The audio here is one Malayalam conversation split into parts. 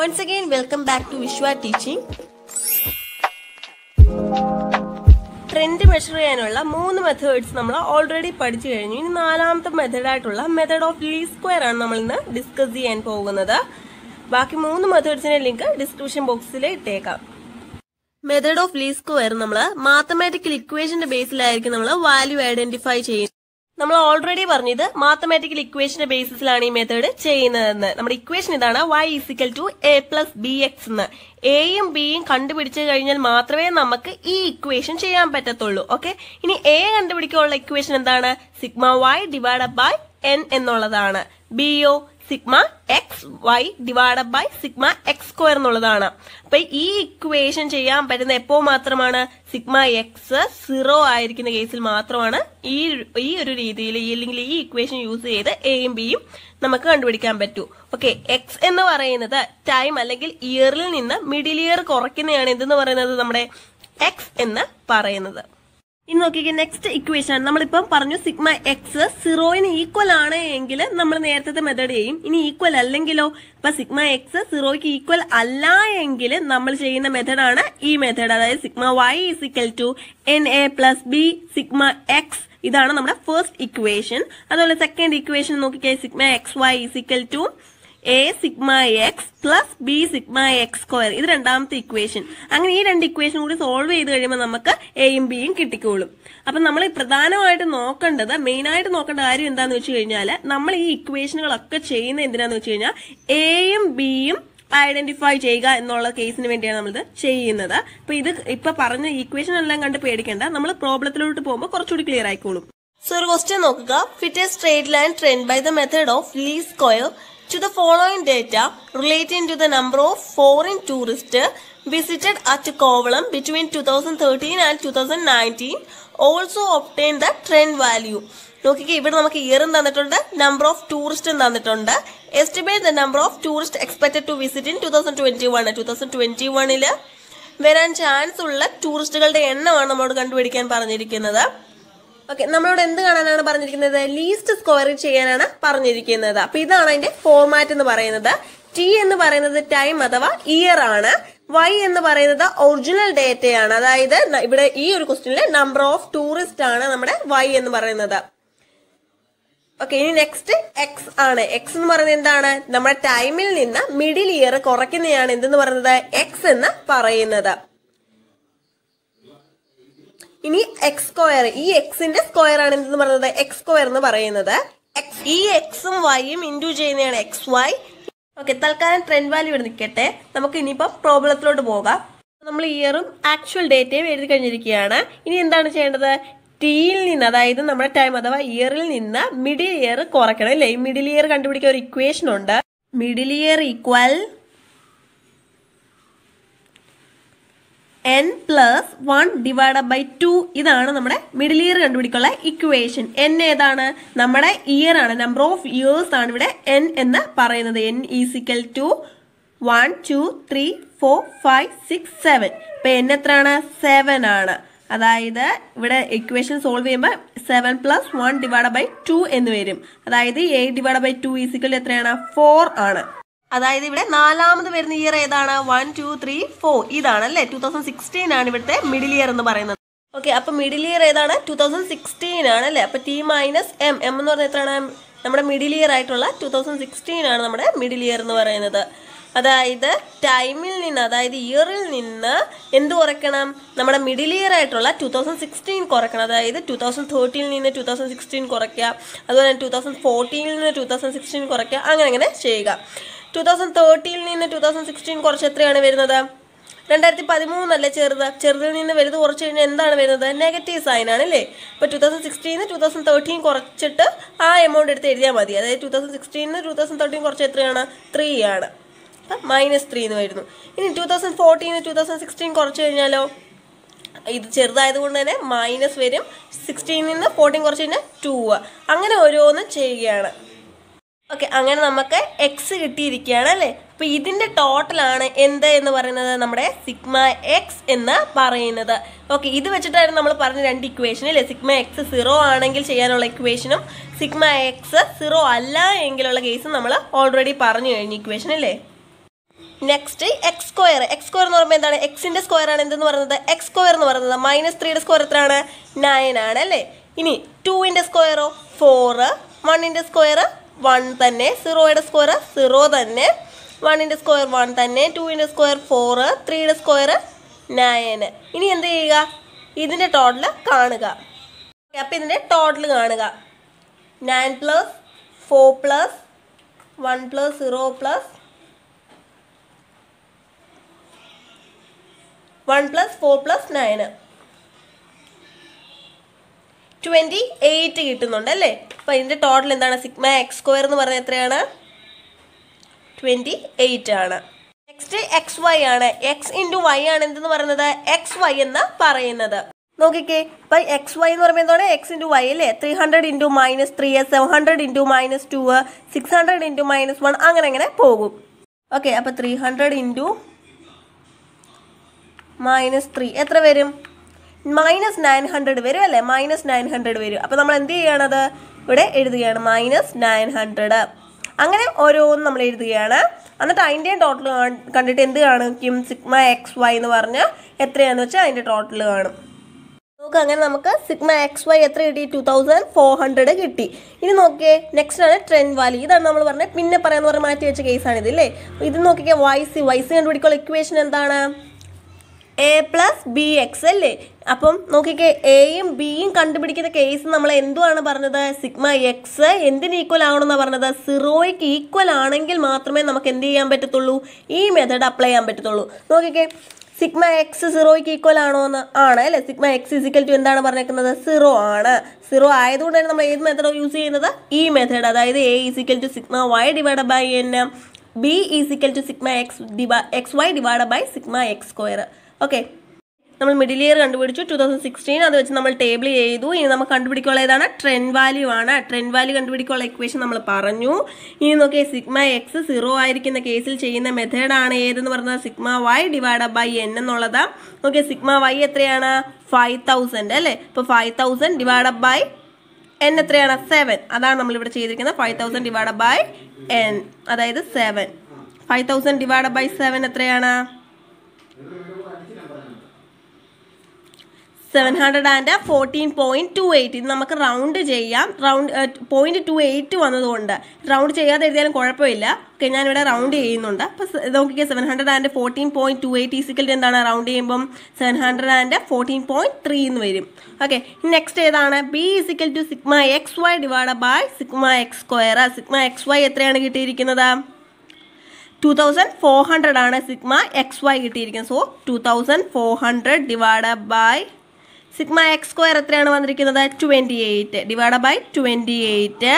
Once again, welcome back to Vishwa Teaching. Trend measure ചെയ്യാനുള്ള മൂന്ന് മെത്തേഡ്സ് നമ്മൾ ഓൾറെഡി പഠിച്ചു കഴിഞ്ഞു. ഇനി നാലാമത്തെ മെത്തേഡ് ആയിട്ടുള്ള മെത്തേഡ് ഓഫ് ലീസ്റ്റ് സ്ക്വയർ ആണ് നമ്മൾ ഇന്ന് ഡിസ്കസ് ചെയ്യാൻ പോകുന്നത്. ബാക്കി മൂന്ന് മെത്തേഡ്സിന്റെ ലിങ്ക് ഡിസ്ക്രിപ്ഷൻ ബോക്സിൽ ഇട്ടേക്കാം. മെത്തേഡ് ഓഫ് ലീസ്റ്റ് സ്ക്വയർ നമ്മൾ മാത്തമാറ്റിക്കൽ ഇക്വേഷന്റെ ബേസിലായിരിക്കും നമ്മൾ വാല്യൂ ഐഡന്റിഫൈ ചെയ്യുന്നത്. നമ്മൾ ഓൾറെഡി പറഞ്ഞത് മാത്തമാറ്റിക്കൽ ഇക്വേഷന്റെ ബേസിസിലാണ് ഈ മെത്തേഡ് ചെയ്യുന്നതെന്ന്. നമ്മുടെ ഇക്വേഷൻ ഇതാണ്, y = a + bx എന്ന്. എയും ബിയും കണ്ടുപിടിച്ചു കഴിഞ്ഞാൽ മാത്രമേ നമുക്ക് ഈ ഇക്വേഷൻ ചെയ്യാൻ പറ്റത്തുള്ളൂ. ഓക്കെ, ഇനി എ കണ്ടുപിടിക്കാനുള്ള ഇക്വേഷൻ എന്താണ്? σy / n എന്നുള്ളതാണ്. ബിയോ σxy / σx² എന്നുള്ളതാണ്. അപ്പൊ ഈ ഇക്വേഷൻ ചെയ്യാൻ പറ്റുന്ന എപ്പോ മാത്രമാണ്? σx 0 ആയിരിക്കുന്ന കേസിൽ മാത്രമാണ് ഈ ഒരു രീതിയിൽ അല്ലെങ്കിൽ ഈ ഇക്വേഷൻ യൂസ് ചെയ്ത് എയും ബിയും നമുക്ക് കണ്ടുപിടിക്കാൻ പറ്റൂ. ഓക്കെ, എക്സ് എന്ന് പറയുന്നത് ടൈം അല്ലെങ്കിൽ ഇയറിൽ നിന്ന് മിഡിൽ ഇയർ കുറയ്ക്കുന്നതാണ് എന്തെന്ന് പറയുന്നത് നമ്മുടെ എക്സ് എന്ന് പറയുന്നത്. ഇനി നോക്കിക്കേ, നെക്സ്റ്റ് ഇക്വേഷൻ നമ്മളിപ്പം പറഞ്ഞു σx 0 ഈക്വൽ ആണ് എങ്കിൽ നമ്മൾ നേരത്തെ മെത്തേഡ് ചെയ്യും. ഇനി ഈക്വൽ അല്ലെങ്കിലോ? അപ്പൊ σx 0 ഈക്വൽ അല്ല എങ്കിൽ നമ്മൾ ചെയ്യുന്ന മെത്തേഡാണ് ഈ മെത്തേഡ്. അതായത് σy = na + b, σx, ഇതാണ് നമ്മുടെ ഫസ്റ്റ് ഇക്വേഷൻ. അതുപോലെ സെക്കൻഡ് ഇക്വേഷൻ നോക്കിക്കേ, σxy = a σx + b σx². ഇത് രണ്ടാമത്തെ ഇക്വേഷൻ. അങ്ങനെ ഈ രണ്ട് ഇക്വേഷൻ കൂടി സോൾവ് ചെയ്ത് കഴിയുമ്പോൾ നമുക്ക് എയും ബിയും കിട്ടിക്കോളും. അപ്പൊ നമ്മൾ പ്രധാനമായിട്ട് നോക്കേണ്ടത്, മെയിനായിട്ട് നോക്കേണ്ട കാര്യം എന്താന്ന് വെച്ച് കഴിഞ്ഞാൽ, നമ്മൾ ഈ ഇക്വേഷനുകളൊക്കെ ചെയ്യുന്ന എന്തിനാന്ന് വെച്ച് കഴിഞ്ഞാൽ എയും ബിയും ഐഡന്റിഫൈ ചെയ്യുക എന്നുള്ള കേസിന് വേണ്ടിയാണ് നമ്മളിത് ചെയ്യുന്നത്. അപ്പൊ ഇപ്പൊ പറഞ്ഞ ഇക്വേഷൻ എല്ലാം കണ്ട് പേടിക്കേണ്ട, നമ്മൾ പ്രോബ്ലത്തിലോട്ട് പോകുമ്പോൾ കുറച്ചുകൂടി ക്ലിയർ ആയിക്കോളും. സോ ഒരു ക്വസ്റ്റ്യൻ നോക്കുക, fit a straight line trend by the method of least square to the following data relating to the number of foreign tourists visited at Kovalam between 2013 and 2019. Also obtain the trend value. നോക്കിക്കേ, ഇവിടെ നമുക്ക് ഇയറും തന്നിട്ടുണ്ട്, നമ്പർ ഓഫ് ടൂറിസ്റ്റും തന്നിട്ടുണ്ട്. Estimate the number of tourist expected to visit in 2021. 2021ൽ വരാൻ ചാൻസ് ഉള്ള ടൂറിസ്റ്റുകളുടെ എണ്ണമാണ് നമ്മളോട് കണ്ടുപിടിക്കാൻ പറഞ്ഞിരിക്കുന്നത്. ഓക്കെ, നമ്മളോട് എന്ത് കാണാനാണ് പറഞ്ഞിരിക്കുന്നത്? ലീസ്റ്റ് സ്ക്വയർ ചെയ്യാനാണ് പറഞ്ഞിരിക്കുന്നത്. അപ്പൊ ഇതാണ് അതിന്റെ ഫോർമാറ്റ് എന്ന് പറയുന്നത്. ടി എന്ന് പറയുന്നത് ടൈം അഥവാ ഇയർ ആണ്. വൈ എന്ന് പറയുന്നത് ഒറിജിനൽ ഡേറ്റയാണ്. അതായത് ഇവിടെ ഈ ഒരു ക്വസ്റ്റ്യനിലെ നമ്പർ ഓഫ് ടൂറിസ്റ്റ് ആണ് നമ്മുടെ വൈ എന്ന് പറയുന്നത്. ഓക്കെ, ഇനി നെക്സ്റ്റ് എക്സ് ആണ്. എക്സ് എന്ന് പറയുന്നത് എന്താണ്? നമ്മുടെ ടൈമിൽ നിന്ന് മിഡിൽ ഇയർ കുറയ്ക്കുന്നതാണ് എന്തെന്ന് പറയുന്നത്? എക്സ് എന്ന് പറയുന്നത്. ഇനി എക്സ് സ്ക്വയർ, ഈ എക്സിന്റെ സ്ക്വയർ ആണ് എന്തെന്ന് പറയുന്നത്? എക്സ് സ്ക്വയർ എന്ന് പറയുന്നത്. ഈ എക്സും വൈയും ഇൻഡു ചെയ്യുന്നതാണ് എക്സ് വൈ. ഓക്കെ, തൽക്കാലം ട്രെൻഡ് വാല്യൂ ഇവിടെ നിൽക്കട്ടെ. നമുക്ക് ഇനിയിപ്പോ പ്രോബ്ലത്തിലോട്ട് പോകാം. നമ്മൾ ഇയറും ആക്ച്വൽ ഡേറ്റയും എഴുതി കഴിഞ്ഞിരിക്കുകയാണ്. ഇനി എന്താണ് ചെയ്യേണ്ടത്? ടിയിൽ നിന്ന്, അതായത് നമ്മുടെ ടൈം അഥവാ ഇയറിൽ നിന്ന് മിഡിൽ ഇയർ കുറയ്ക്കണം അല്ലേ? ഈ മിഡിൽ ഇയർ കണ്ടുപിടിക്കാൻ ഒരു ഇക്വേഷൻ ഉണ്ട്. Middle year equal n + 1 / 2. ഇതാണ് നമ്മുടെ മിഡിൽ ഇയർ കണ്ടുപിടിക്കാനുള്ള ഇക്വേഷൻ. n ഏതാണ്? നമ്മുടെ ഇയർ ആണ്, നമ്പർ ഓഫ് ഇയേഴ്സ് ആണ് ഇവിടെ n എന്ന് പറയുന്നത്. n = 1 2 3 4 5 6 7. ഇപ്പൊ n എത്രയാണ്? 7 ആണ്. അതായത് ഇവിടെ ഇക്വേഷൻ സോൾവ് ചെയ്യുമ്പോൾ 7 + 1 / 2 എന്ന് വരും. അതായത് 8 / 2 എത്രയാണ്? 4 ആണ്. അതായത് ഇവിടെ നാലാമത് വരുന്ന ഇയർ ഏതാണ്? 1 2 3 4 ഇതാണല്ലേ? 2016 ആണ് ഇവിടുത്തെ മിഡിൽ ഇയർ എന്ന് പറയുന്നത്. ഓക്കെ, അപ്പൊ മിഡിൽ ഇയർ ഏതാണ്? 2016 ആണ് അല്ലേ? അപ്പൊ t - m, m എന്ന് പറഞ്ഞാൽ എത്രയാണ്? നമ്മുടെ മിഡിൽ ഇയർ ആയിട്ടുള്ള 2016 ആണ് നമ്മുടെ മിഡിൽ ഇയർ എന്ന് പറയുന്നത്. അതായത് ടൈമിൽ നിന്ന്, അതായത് ഇയറിൽ നിന്ന് എന്ത് കുറയ്ക്കണം? നമ്മുടെ മിഡിൽ ഇയർ ആയിട്ടുള്ള 2016 കുറയ്ക്കണം. അതായത് 2013 നിന്ന് 2016 കുറയ്ക്കുക, അതുപോലെ തന്നെ 2014 നിന്ന് 2016 കുറയ്ക്കുക, അങ്ങനെ ചെയ്യുക. 2013 നിന്ന് 2016 കുറച്ച് എത്രയാണ് വരുന്നത്? 2013 ചെറുതിൽ നിന്ന് വലുത് കുറച്ച് കഴിഞ്ഞാൽ എന്താണ് വരുന്നത്? നെഗറ്റീവ് സൈൻ ആണ് അല്ലേ? ഇപ്പൊ 2016 2013 കുറച്ചിട്ട് ആ എമൗണ്ട് എടുത്ത് എഴുതിയാൽ മതി. അതായത് 2016 2013 കുറച്ച് എത്രയാണ്? 3 ആണ്. അപ്പം -3 എന്ന് വരുന്നു. ഇനി 2014 2016 കുറച്ച് കഴിഞ്ഞാലോ? ഇത് ചെറുതായത് കൊണ്ട് തന്നെ മൈനസ് വരും. 16 നിന്ന് 14 കുറച്ച് കഴിഞ്ഞാൽ 2. അങ്ങനെ ഓരോന്നും ചെയ്യുകയാണ്. ഓക്കെ, അങ്ങനെ നമുക്ക് എക്സ് കിട്ടിയിരിക്കുകയാണ് അല്ലേ? അപ്പൊ ഇതിന്റെ ടോട്ടലാണ് എന്ത് എന്ന് പറയുന്നത്? നമ്മുടെ σx എന്ന് പറയുന്നത്. ഓക്കെ, ഇത് വെച്ചിട്ടായിരുന്നു നമ്മൾ പറഞ്ഞ രണ്ട് ഇക്വേഷൻ അല്ലേ? σx 0 ആണെങ്കിൽ ചെയ്യാനുള്ള ഇക്വേഷനും σx 0 അല്ല എങ്കിലുള്ള കേസും നമ്മൾ ഓൾറെഡി പറഞ്ഞു കഴിഞ്ഞ ഇക്വേഷൻ അല്ലേ? Next, x square. X square is x square. X square is minus 3 square. 9. Ini 2 in the square 4. 1 in the square 1. 0 in the square 0. 1 in the square 1. 2 in the square 4. 3 in the square 9. This is the total. This is the total. 9 plus 4 plus 1 plus 0 plus 1 plus 4 plus 9 28 is the total sigma x square 28 next xy x into y xy by xy x into y 300 into minus 3 700 into minus 2 600 into minus 1 okay 300 into minus 3. Etra varum? Minus 900 varu alle. Minus 900 varu. Appo nammal endu cheyanadu? Ivide ezhudiyana minus 900. Angane oronnu nammal ezhudiyana. Annathu adinte total kandittu endu kaanum? Sigma xy ennu parnja etrayanu vecha adinte total kaanum. Nokku angane namukku sigma xy etra kitti 2400 kitti. Ini nokke next aanu trend value. Idana nammal parnja pinne parayanu parnja maati vecha case aanu idu le. Idu nokke yc kandupidikkulla equation endana? A plus bx Appam, a and b in the case namala sigma x equal to 0 equal anengil maatrame namak endu cheyan pattatullu ee method apply cheyan pattatullu nokike sigma x 0 equal aanu sigma x is equal to endana parnekkunathu 0 aanu 0 aayadonde nammal ee method use cheynathu ee method adayithu a is equal to sigma y divided by n b is equal to sigma x xy divided by sigma x square okay we middle year 2016 adu vechu nammal table eedu ini namak kandupidikkolla trend value kandupidikkolla equation nammal paranju ini nokke sigma x 0 aayirikkunna case il cheyyina method aanu edennu parna sigma y divided by n ennullada okay sigma y ethrayana 5000 alle appo 5000 divided by n ethrayana 7 adana nammal ivide cheyidirikkunna 5000 divided by n adayithu 7 5000 divided by 7 ethrayana 714.28 ഇത് നമുക്ക് റൗണ്ട് ചെയ്യാം റൗണ്ട് 0.28 വന്നതുകൊണ്ട് റൗണ്ട് ചെയ്യാതെ എഴുതിയാലും കുഴപ്പമില്ല ഓക്കേ ഞാൻ ഇവിടെ റൗണ്ട് ചെയ്യുന്നുണ്ട് അപ്പോൾ നോക്കിക്കേ 714.28 ഈക്വൽ ടു എന്താണ് റൗണ്ട് ചെയ്യുമ്പോൾ 714.3 എന്ന് വരും ഓക്കേ നെക്സ്റ്റ് ഏതാണ് b equal to sigma xy divided by sigma x square sigma xy എത്രയാണ് കിട്ടിയിരിക്കുന്നത് 2400 ആണ് സിഗ്മ xy കിട്ടിയിരിക്കുന്നത് so 2400 divided by sigma x square 28 divided by 28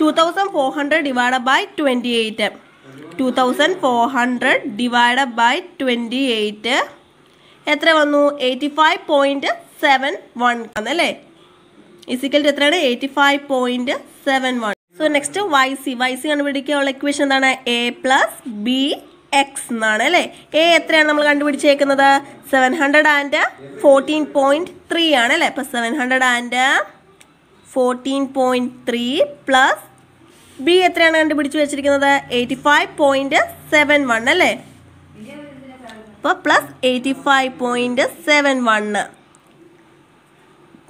2400 divided by 28 2400 divided by 28 etra vannu 85.71 is equal to 85.71 so next yc kandupidikkalla equation a plus b x naan alle a ethrayana nammal kandupidichekkunathu 714.3 ആണ് അല്ലേ അപ്പോൾ 714.3 പ്ലസ് ബി എത്രയാണ് കണ്ടുപിടിച്ച് വെച്ചിരിക്കുന്നത് 85.71 അല്ലേ അപ്പോൾ പ്ലസ് 85.71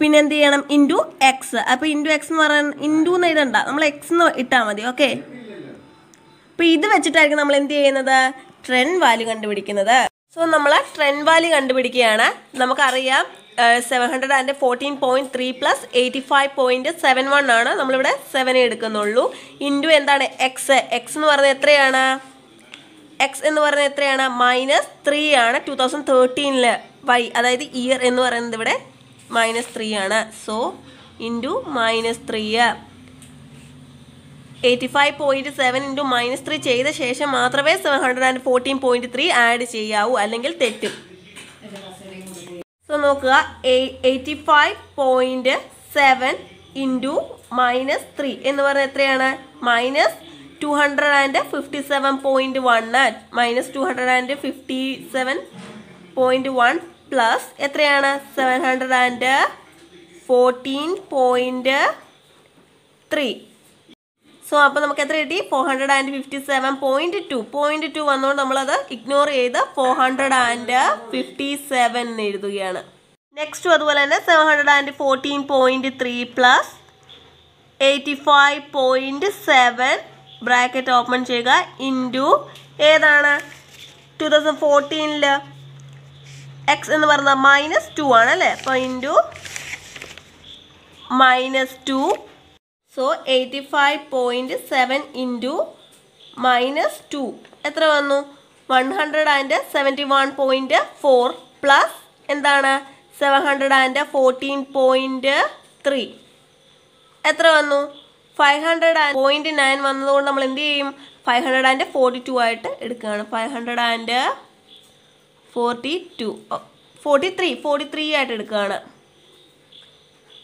പിന്നെ എന്ത് ചെയ്യണം ഇൻടു എക്സ് അപ്പോൾ ഇൻടു എക്സ് എന്ന് പറഞ്ഞാൽ ഇൻടു എന്ന് എഴുതണ്ട നമ്മൾ എക്സ് എന്ന് ഇട്ടാൽ മതി ഓക്കേ അപ്പോൾ ഇത് വെച്ചിട്ടായിരിക്കും നമ്മൾ എന്ത് ചെയ്യുന്നത് ട്രെൻഡ് വാല്യൂ കണ്ടുപിടിക്കുന്നത് So, we have trend value. We have 714.3 plus 85.71. We have 7 into x. X is minus 3 2013. Y that is year minus 3. So, into minus 3. 85.7 into minus 3 ചെയ്ത ശേഷം മാത്രമേ 714.3 ആഡ് ചെയ്യാവൂ അല്ലെങ്കിൽ തെറ്റും സോ നോക്കുക 85.7 into minus 3 എന്ന് പറഞ്ഞാൽ എത്രയാണ് minus 257.1 minus 257.1 plus എത്രയാണ് 714.3 So, we will ignore 457.2. Point 2 is ignore 457. Next, 714.3 plus 85.7 bracket open into 2014 x minus 2 into minus 2. So 85.7 into minus 2. Etra 171.4 plus 714.3. Etra 500.9 vannu 542 aayittu edukana 542 43 aayittu edukana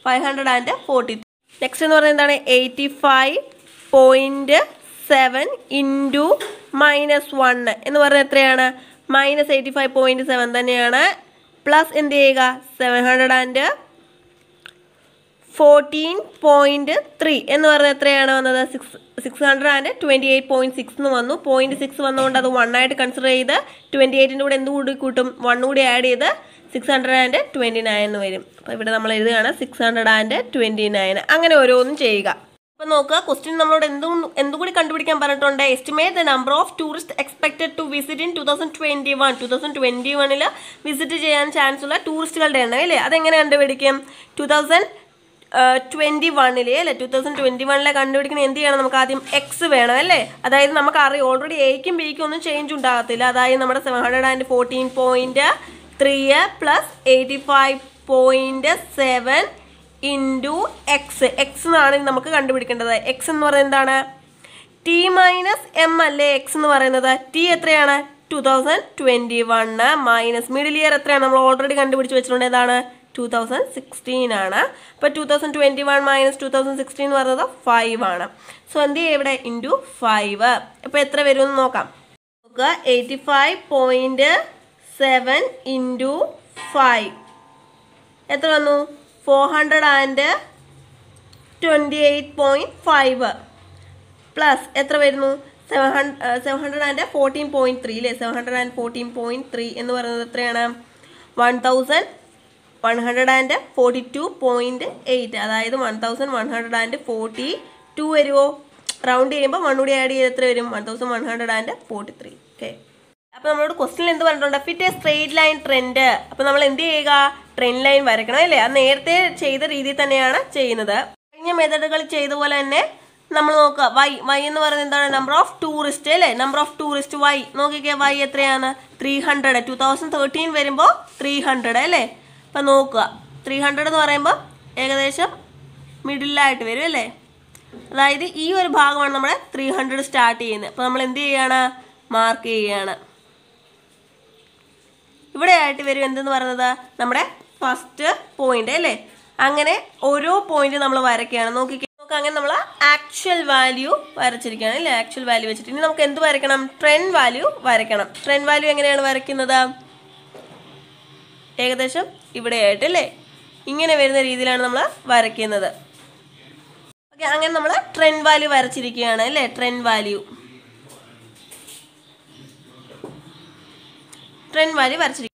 543. Next one is 85.7 into minus 1. Minus 85.7 plus 714.3. 628.6. Point 6 1 consider 28 into 1 add 629 വരും. അപ്പോൾ ഇവിടെ നമ്മൾ എഴുതുകയാണ് 629. അങ്ങനെ ഓരോന്നും ചെയ്യുക. അപ്പോൾ നോക്കുക ക്വസ്റ്റ്യൻ നമ്മളോട് എന്തുകൂടി കണ്ടുപിടിക്കാൻ പറഞ്ഞിട്ടുണ്ട്. Estimate the number of tourists expected to visit in 2021. 2021 ൽ വിസിറ്റ് ചെയ്യാൻ ചാൻസ് ഉള്ള ടൂറിസ്റ്റുകളുടെ എണ്ണം അല്ലേ? അതെങ്ങനെ കണ്ടുപിടിക്കും? 2021 ലെ 2021 ലെ കണ്ടുപിടിക്കുന്ന എന്ത് ചെയ്യണം? നമുക്ക് ആദ്യം എക്സ് വേണം അല്ലേ? അതായത് നമുക്ക് അറിയാം ഓൾറെഡി എയ്ക്കും ബിക്കും ഒന്നും ചേഞ്ച് ഉണ്ടാകത്തില്ല. അതായത് നമ്മുടെ 714.3 plus 85.7 into x. X is നമുക്ക് കണ്ടുപിടിക്കേണ്ടത്. X എന്ന് പറയുന്നത് എന്താണ്? T minus M അല്ലേ X എന്ന് പറയുന്നത്? T എത്രയാണ്? 2021 minus മിഡിൽ ഇയർ എത്രയാണ് നമ്മൾ ഓൾറെഡി കണ്ടുപിടിച്ച് വെച്ചിട്ടുണ്ട്. എന്താണ്? 2016 ആണ്. അപ്പോൾ 2021 minus 2016 എന്ന് പറയുന്നത് 5 ആണ്. സോ എന്ത് ചെയ്യും ഇവിടെ into 5. അപ്പോൾ എത്ര വരും എന്ന് നോക്കാം. നോക്കുക 85.7 into 5. Etra vannu 428.5 plus etra varunu 714.3 le 714.3 ennu parayunnathu ethrayana 1142.8 adayithu 1142 varuvo round cheyumba 1 udi add cheytha ethra varum 1143. Okay. Now, we have to fit a straight line trend. Now, we have to fit a trend line. We have to fit a straight line. Y is the number of tourists. Number of tourists Y. Y is 300. 2013 is 300. Now, 300 is middle light. That is, we start 300. Now, we have to mark it. ഇവിടെ ആയിട്ട് വരും എന്തെന്ന് പറയുന്നത് നമ്മുടെ ഫസ്റ്റ് പോയിന്റ് അല്ലേ? അങ്ങനെ ഓരോ പോയിന്റ് നമ്മൾ വരയ്ക്കാണ്. നോക്കുക അങ്ങനെ നമ്മൾ ആക്ച്വൽ വാല്യൂ വരച്ചിരിക്കുകയാണ് അല്ലേ? ആക്ച്വൽ വാല്യൂ വെച്ചിട്ട് ഇനി നമുക്ക് എന്ത് വരയ്ക്കണം? ട്രെൻഡ് വാല്യൂ വരയ്ക്കണം. ട്രെൻഡ് വാല്യൂ എങ്ങനെയാണ് വരയ്ക്കുന്നത്? ഏകദേശം ഇവിടെ ആയിട്ട് അല്ലേ? ഇങ്ങനെ വരുന്ന രീതിയിലാണ് നമ്മൾ വരയ്ക്കുന്നത്. ഓക്കെ അങ്ങനെ നമ്മൾ ട്രെൻഡ് വാല്യൂ വരച്ചിരിക്കുകയാണ് അല്ലേ? Trend value trend value വരച്ചിരിക്കും.